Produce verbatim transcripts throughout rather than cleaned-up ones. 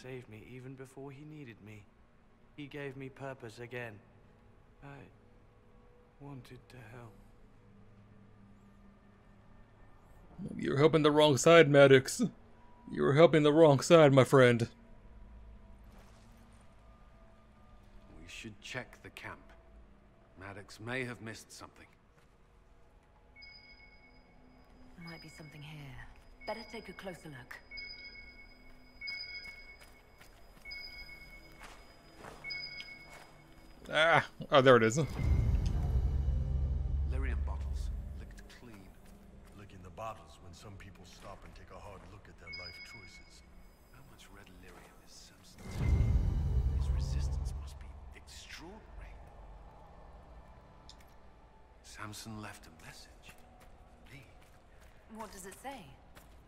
saved me even before he needed me. He gave me purpose again. I wanted to help. You were helping the wrong side, Maddox. You were helping the wrong side, my friend. We should check the camp. Maddox may have missed something. Might be something here. Better take a closer look. Ah, oh, there it is. Lirium bottles, licked clean. Licking the bottles when some people stop and take a hard look at their life choices. How much red Lirium is Samson taking? His resistance must be extraordinary. Samson left a message. Me. What does it say?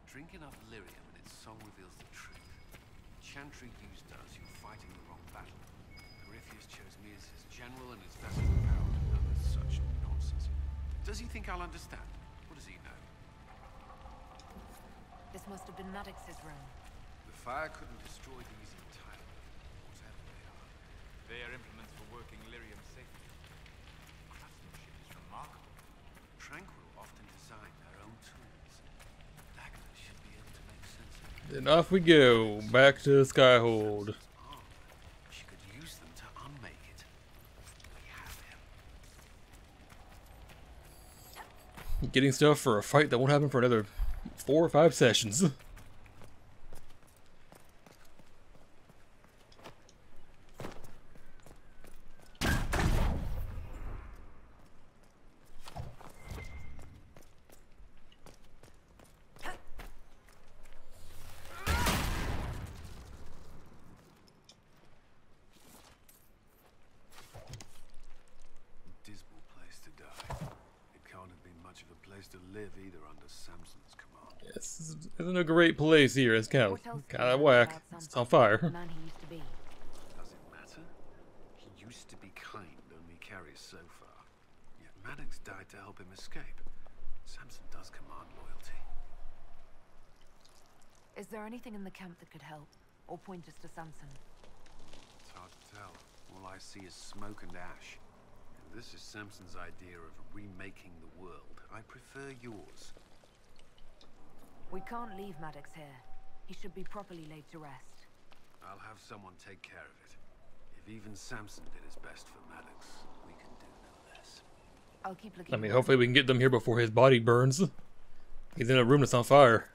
Drink enough Lirium and its song reveals the truth. Chantry used us, you're fighting the wrong battle. Ripheus chose me as his general and his vessel of power to know this such nonsense. Does he think I'll understand? What does he know? This must have been Maddox's room. The fire couldn't destroy these entirely, whatever they are. They are implements for working Lirium safely. Craftsmanship is remarkable. Tranquil often design their own tools. Lagner should be able to make sense of it. Then off we go, back to Skyhold. Getting stuff for a fight that won't happen for another four or five sessions. Great place here. It's kind of kind of whack. It's on fire. Does it matter? He used to be kind, only carries so far. Yet Maddox died to help him escape. Samson does command loyalty. Is there anything in the camp that could help, or point us to Samson? It's hard to tell. All I see is smoke and ash. And this is Samson's idea of remaking the world. I prefer yours. We can't leave Maddox here. He should be properly laid to rest. I'll have someone take care of it. If even Samson did his best for Maddox, we can do no less. I'll keep looking. I mean, hopefully we can get them here before his body burns. He's in a room that's on fire.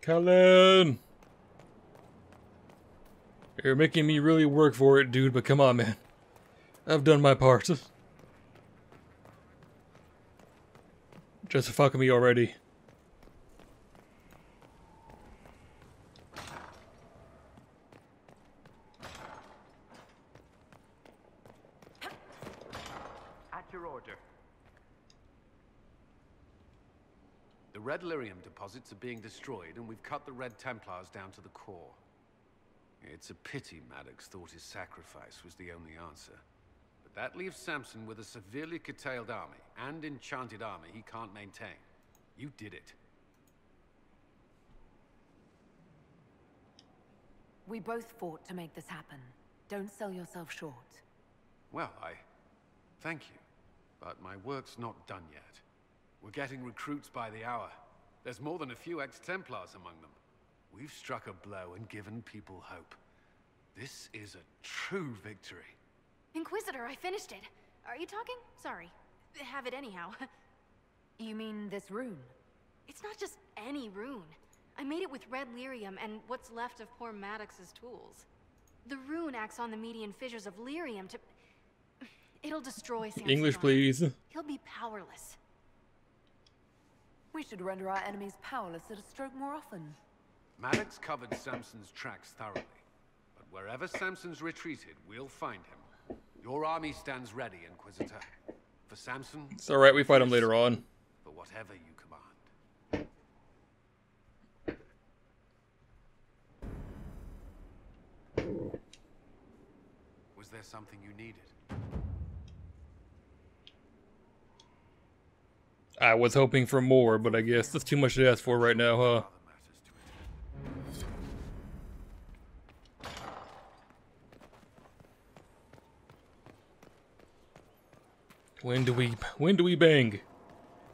Kalen! You're making me really work for it, dude, but come on, man. I've done my part. Just fuck me already. At your order. The Red Lyrium deposits are being destroyed, and we've cut the Red Templars down to the core. It's a pity Maddox thought his sacrifice was the only answer. But that leaves Samson with a severely curtailed army, and enchanted army he can't maintain. You did it. We both fought to make this happen. Don't sell yourself short. Well, I... thank you. But my work's not done yet. We're getting recruits by the hour. There's more than a few ex-Templars among them. We've struck a blow and given people hope. This is a true victory. Inquisitor, I finished it. Are you talking? Sorry. Have it anyhow. You mean this rune? It's not just any rune. I made it with red lyrium and what's left of poor Maddox's tools. The rune acts on the median fissures of lyrium to... It'll destroy Samson. English, please. He'll be powerless. We should render our enemies powerless at a stroke more often. Maddox covered Samson's tracks thoroughly. But wherever Samson's retreated, we'll find him. Your army stands ready, Inquisitor. For Samson... It's alright, we fight him later on. For whatever you command. Was there something you needed? I was hoping for more, but I guess that's too much to ask for right now, huh? When do we, when do we bang?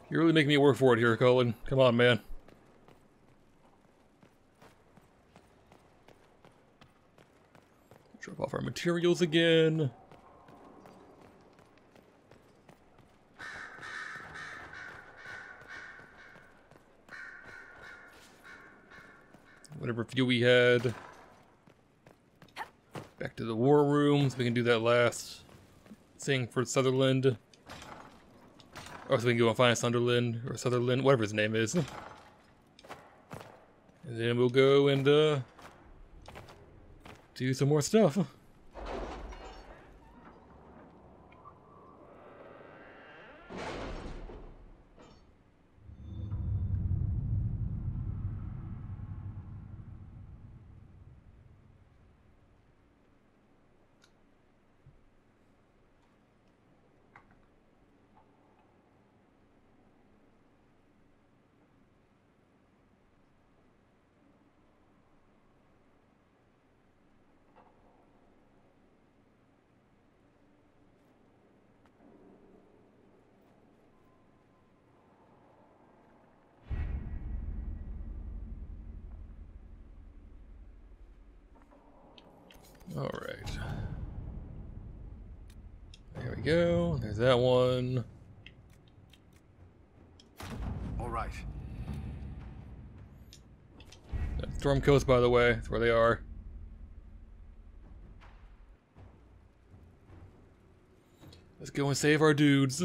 You're really making me work for it here, Kalen. Come on, man. Drop off our materials again. Whatever few we had. Back to the war room, so we can do that last thing for Sutherland. Or so we can go and find Sunderland, or Sutherland, whatever his name is. And then we'll go and uh, do some more stuff. All right. There we go. There's that one. All right. That's Storm Coast, by the way. That's where they are. Let's go and save our dudes.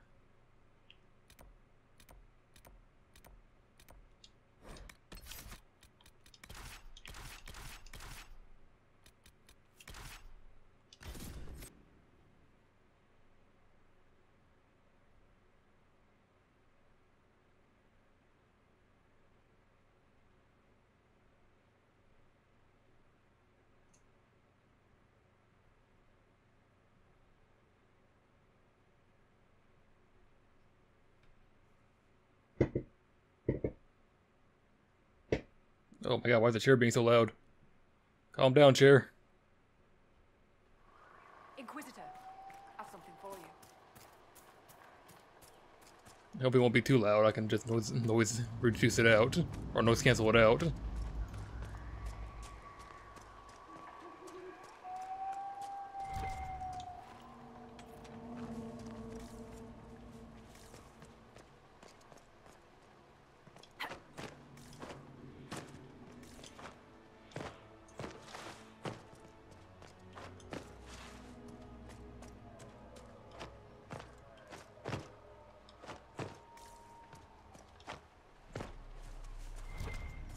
Oh my god, why is the chair being so loud? Calm down, chair. Inquisitor, I have something for you. I hope it won't be too loud. I can just noise, noise reduce it out. Or noise cancel it out.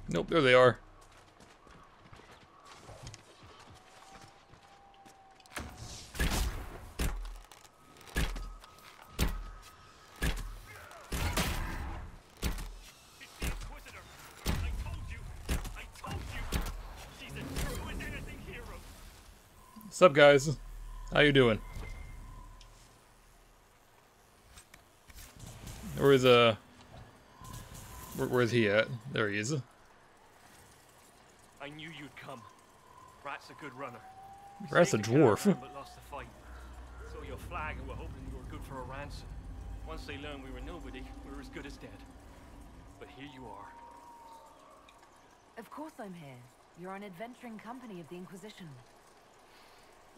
Nope, there they are. What's up, guys? How you doing? Where is uh? Where, where's he at? There he is. I knew you'd come. Rat's a good runner. Rat's a dwarf. But lost the fight. Saw your flag and were hoping you were good for a ransom. Once they learned we were nobody, we were as good as dead. But here you are. Of course I'm here. You're an adventuring company of the Inquisition.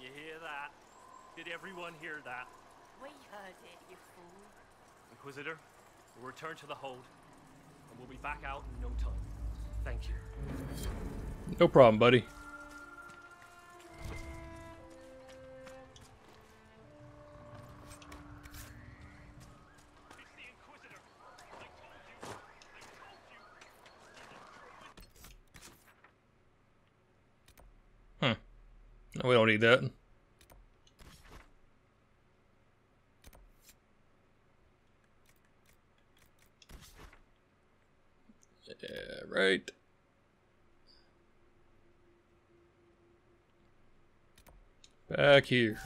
You hear that? Did everyone hear that? We heard it, you fool. Inquisitor, we'll return to the hold, and we'll be back out in no time. Thank you. No problem, buddy. Huh. No, we don't need that. Yeah, right. Back here.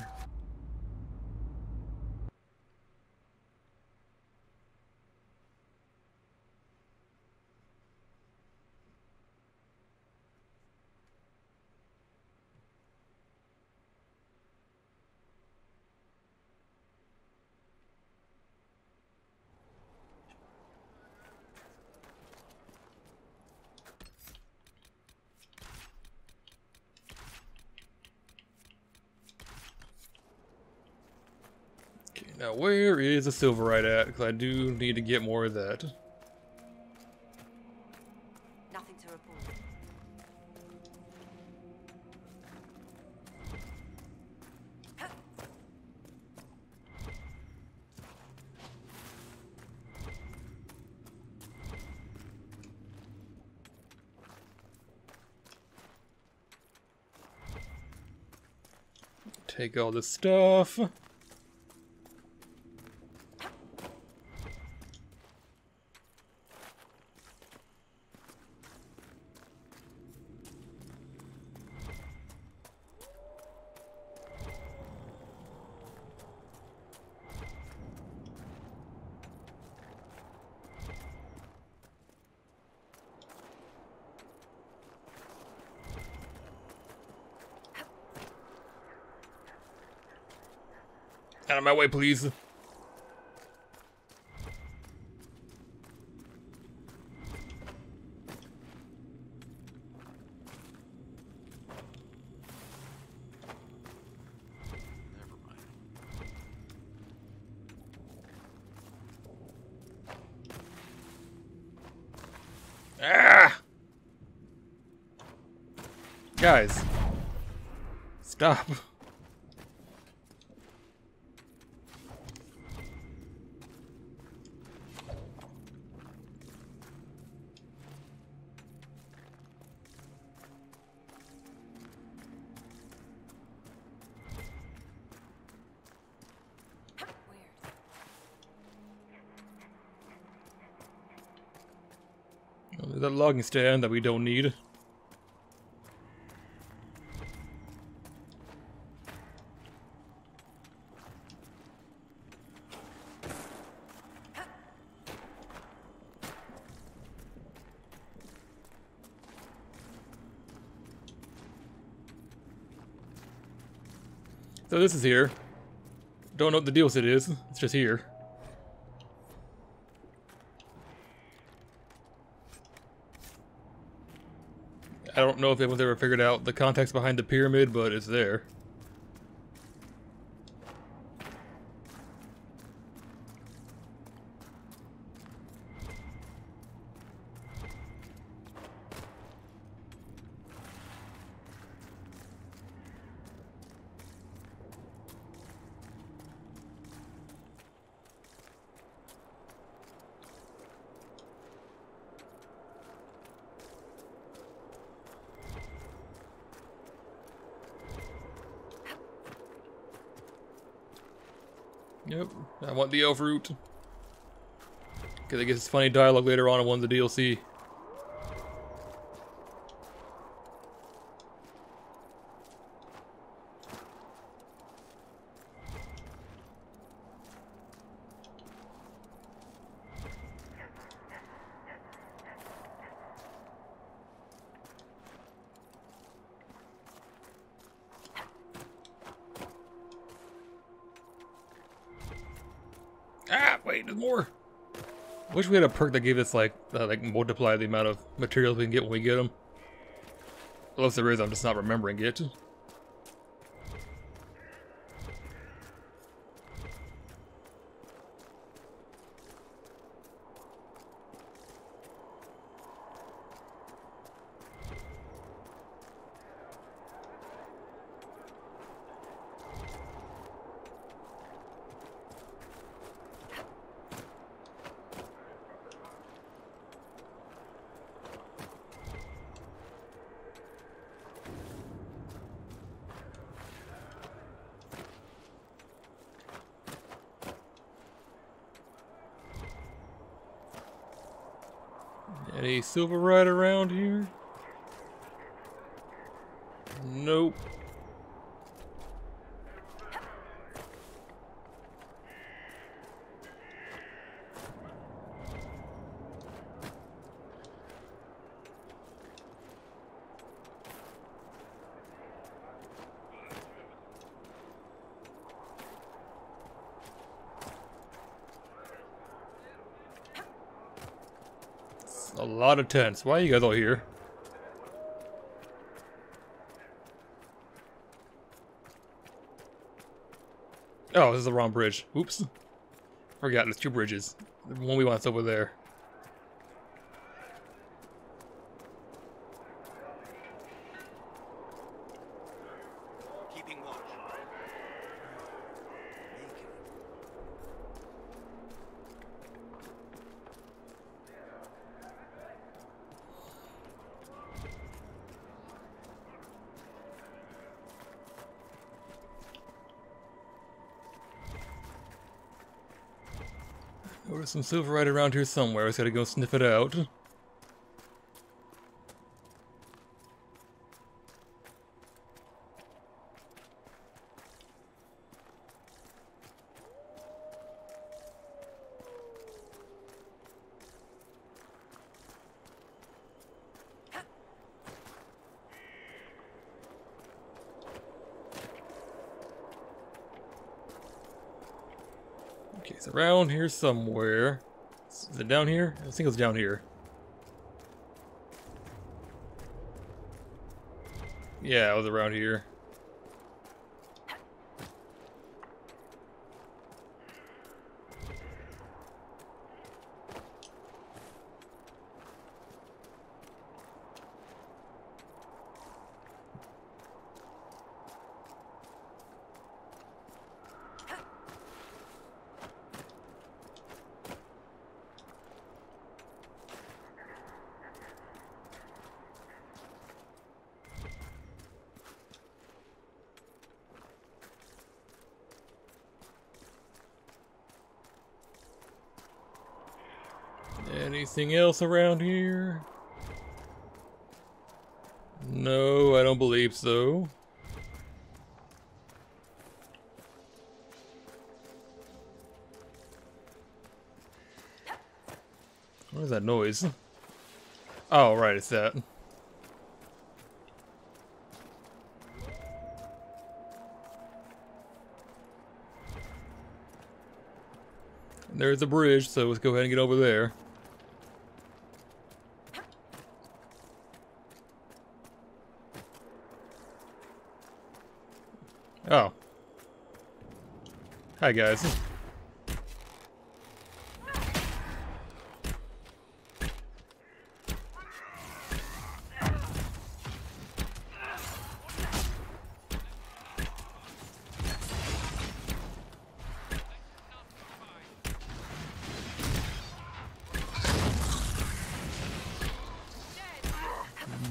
Now, where is the silverite at? Because I do need to get more of that. Nothing to report. Take all this stuff. Out of my way, please. Ah! Guys, stop. That logging stand that we don't need. So this is here. Don't know what the deal with it is. It's just here. I don't know if anyone's ever figured out the context behind the pyramid, but it's there. Yep, I want the Elf Root. Because I guess it's funny dialogue later on in one of the D L C. Ah, wait, there's more. I wish we had a perk that gave us like uh, like multiply the amount of materials we can get when we get them. Unless there is, I'm just not remembering it. Any silverite around here? Nope. A lot of tents. Why are you guys all here? Oh, this is the wrong bridge. Oops. Forgot there's two bridges. The one we want's over there. There's some silverite around here somewhere. I just gotta go sniff it out. It's around here somewhere. Is it down here? I think it's down here. Yeah, it was around here. Anything else around here? No, I don't believe so. What is that noise? Oh, right, it's that. And there's the bridge, so let's go ahead and get over there. Oh. Hi, guys.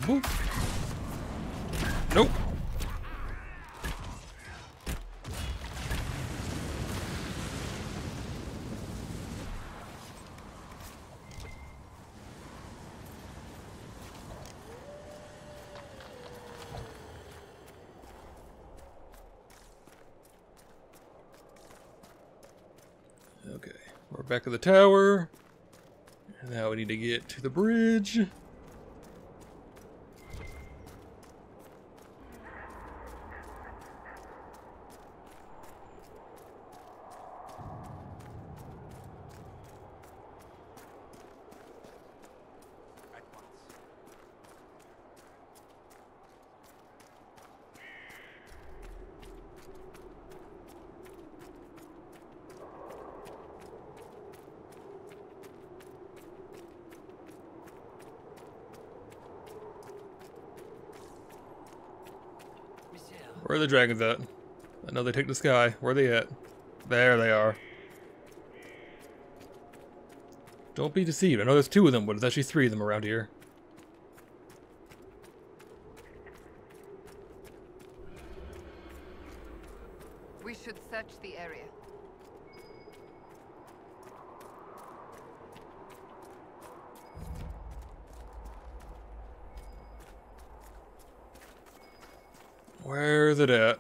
Boop. Nope. Okay, we're back at the tower. And now we need to get to the bridge. Where are the dragons at? I know they took the sky. Where are they at? There they are. Don't be deceived. I know there's two of them, but there's actually three of them around here. We should search the area. Where is it at?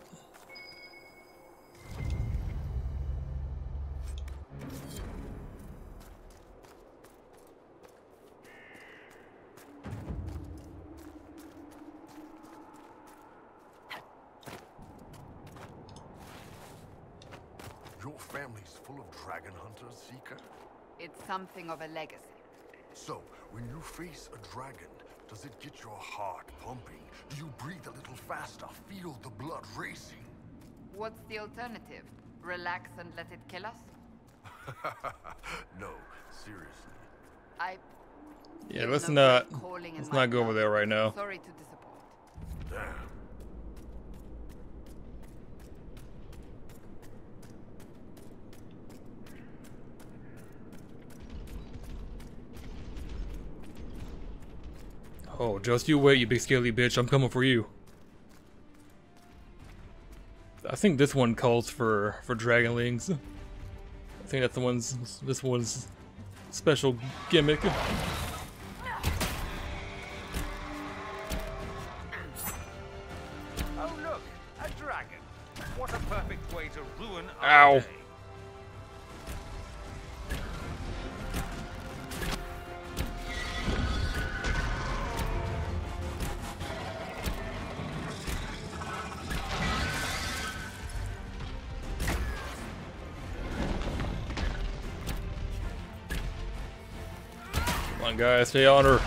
Your family's full of dragon hunter, Seeker? It's something of a legacy. So, when you face a dragon, does it get your heart pumping? Do you breathe a little faster? Feel the blood racing? What's the alternative? Relax and let it kill us? No, seriously. I... Yeah, let's not... Let's not go over there right now. Sorry to disappoint. Damn. Oh, just you wait, you big scaly bitch. I'm coming for you. I think this one calls for for dragonlings. I think that's the one's this one's special gimmick. Oh look, a dragon! What a perfect way to ruin our Ow. day. Guys, stay on her.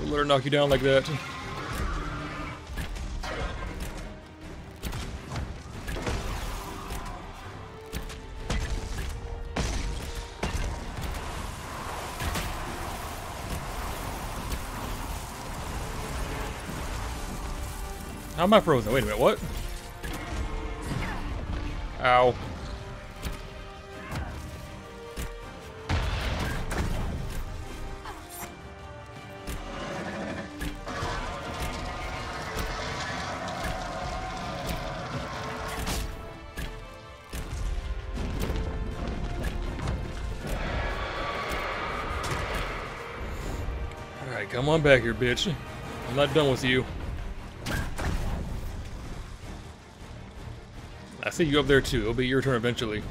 Don't let her knock you down like that. How am I frozen? Wait a minute, what? Ow. Come on back here, bitch. I'm not done with you. I see you up there too. It'll be your turn eventually.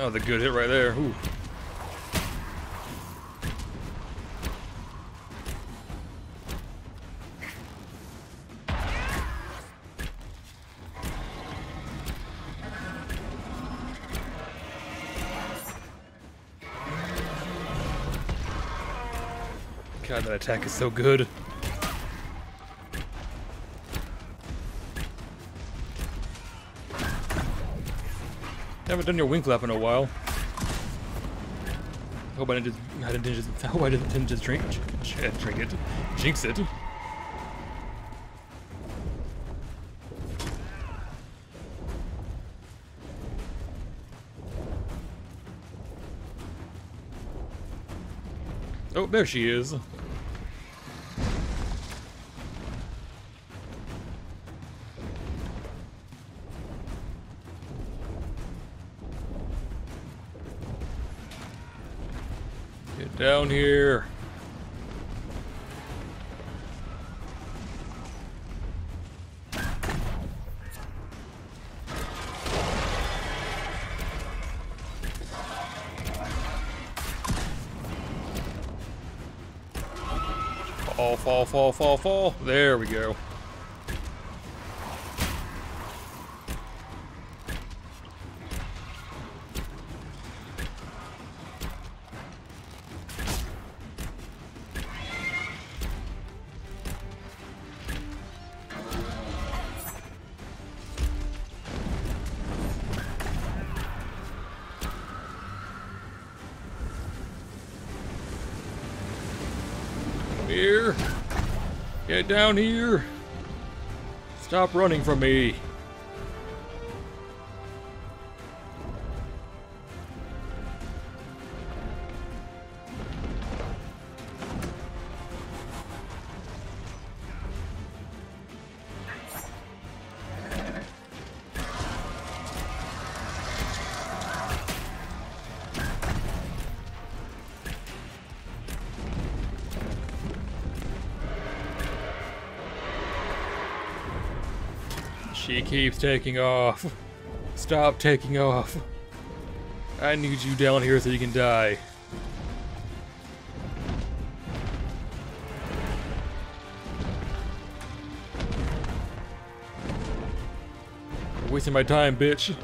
Oh, the good hit right there. Ooh. God, that attack is so good. Haven't done your wing flap in a while. Hope I didn't just, I didn't just, hope I didn't just drink, drink, drink it, jinx it. Oh, there she is. Down here. Fall, fall, fall, fall, fall. There we go. Here. Get down here. Stop running from me. She keeps taking off. Stop taking off. I need you down here so you can die. You're wasting my time, bitch.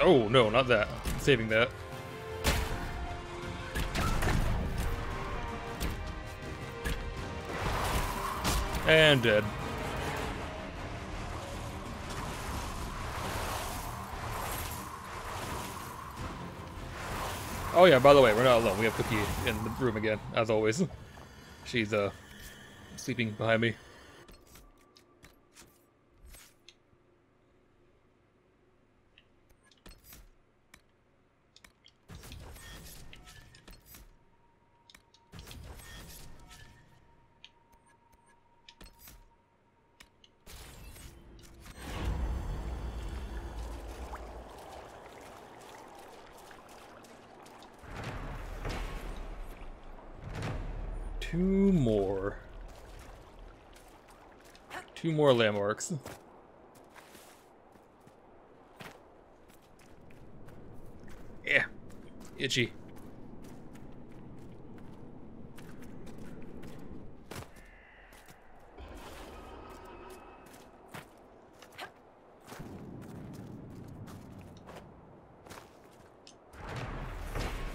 Oh, no, not that. I'm saving that. And dead. Oh yeah, by the way, we're not alone. We have Cookie in the room again, as always. She's, uh, sleeping behind me. Two more. Two more landmarks. Yeah. Itchy.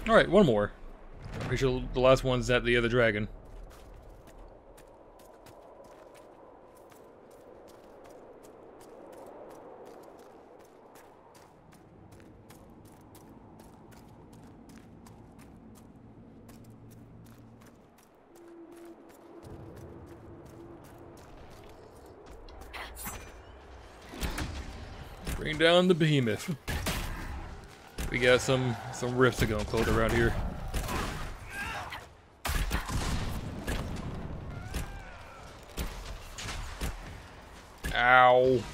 Alright, one more. I'm pretty sure the last one's at the other dragon. Bring down the behemoth. We got some some rifts to go and close around here. Ow.